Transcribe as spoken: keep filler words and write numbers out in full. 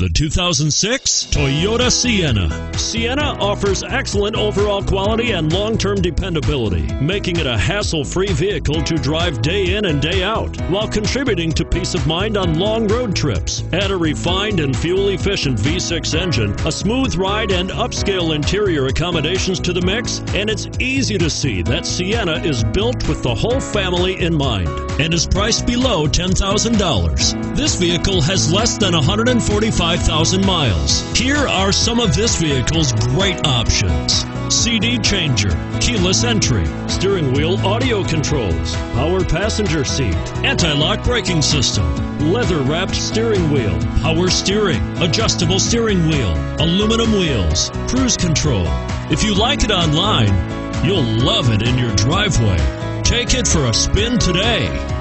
The two thousand six Toyota Sienna. Sienna offers excellent overall quality and long-term dependability, making it a hassle-free vehicle to drive day in and day out, while contributing to peace of mind on long road trips. Add a refined and fuel-efficient V six engine, a smooth ride, and upscale interior accommodations to the mix, and it's easy to see that Sienna is built with the whole family in mind and is priced below ten thousand dollars. This vehicle has less than one hundred forty-five thousand miles. Here are some of this vehicle's great options: C D changer, keyless entry, steering wheel audio controls, power passenger seat, anti-lock braking system, leather-wrapped steering wheel, power steering, adjustable steering wheel, aluminum wheels, cruise control. If you like it online, you'll love it in your driveway. Take it for a spin today.